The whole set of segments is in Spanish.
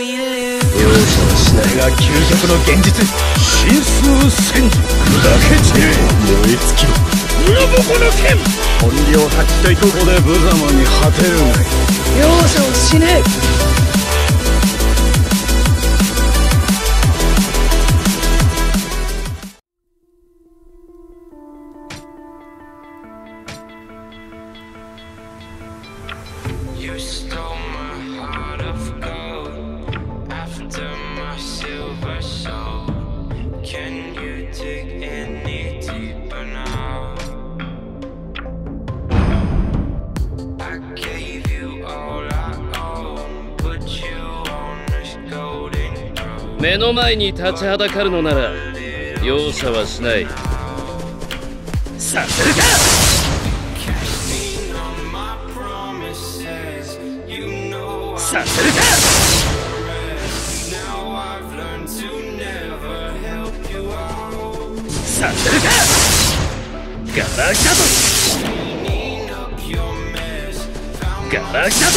You stole my heart of gold after my silver soul. Can you dig any deeper now? I gave you all I own, put you on this golden throne. 目の前に立ちはだかるのなら容赦はしない。させるか！ そんなものか ガラシャド そんなも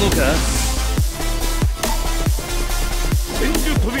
のか こ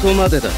こまでだ。